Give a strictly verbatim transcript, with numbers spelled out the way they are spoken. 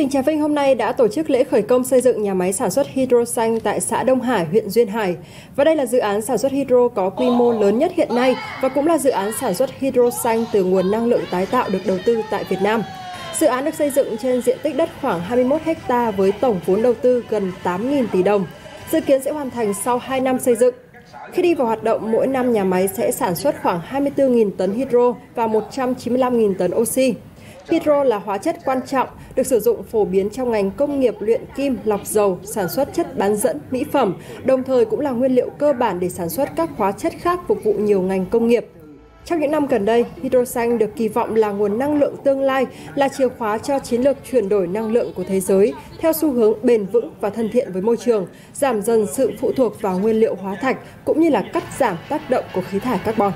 Tỉnh Trà Vinh hôm nay đã tổ chức lễ khởi công xây dựng nhà máy sản xuất hydro xanh tại xã Đông Hải, huyện Duyên Hải. Và đây là dự án sản xuất hydro có quy mô lớn nhất hiện nay và cũng là dự án sản xuất hydro xanh từ nguồn năng lượng tái tạo được đầu tư tại Việt Nam. Dự án được xây dựng trên diện tích đất khoảng hai mươi mốt héc ta với tổng vốn đầu tư gần tám nghìn tỷ đồng. Dự kiến sẽ hoàn thành sau hai năm xây dựng. Khi đi vào hoạt động, mỗi năm nhà máy sẽ sản xuất khoảng hai mươi tư nghìn tấn hydro và một trăm chín mươi lăm nghìn tấn oxy. Hydro là hóa chất quan trọng, được sử dụng phổ biến trong ngành công nghiệp luyện kim, lọc dầu, sản xuất chất bán dẫn, mỹ phẩm, đồng thời cũng là nguyên liệu cơ bản để sản xuất các hóa chất khác phục vụ nhiều ngành công nghiệp. Trong những năm gần đây, hydro xanh được kỳ vọng là nguồn năng lượng tương lai, là chìa khóa cho chiến lược chuyển đổi năng lượng của thế giới theo xu hướng bền vững và thân thiện với môi trường, giảm dần sự phụ thuộc vào nguyên liệu hóa thạch cũng như là cắt giảm tác động của khí thải carbon.